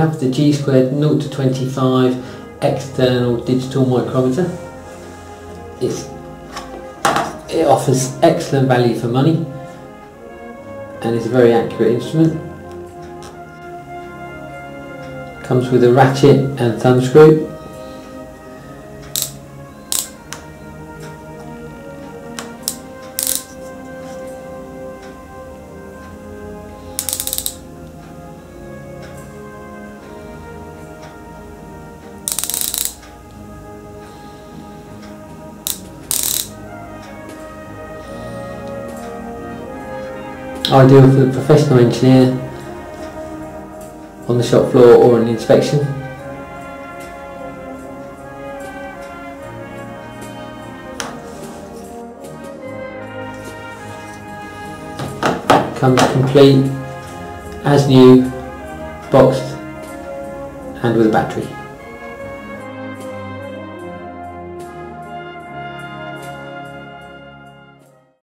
have the G squared 0 to 25 external digital micrometer. It offers excellent value for money and is a very accurate instrument. Comes with a ratchet and thumb screw. Ideal for the professional engineer on the shop floor or an inspection. Comes complete, as new, boxed and with a battery.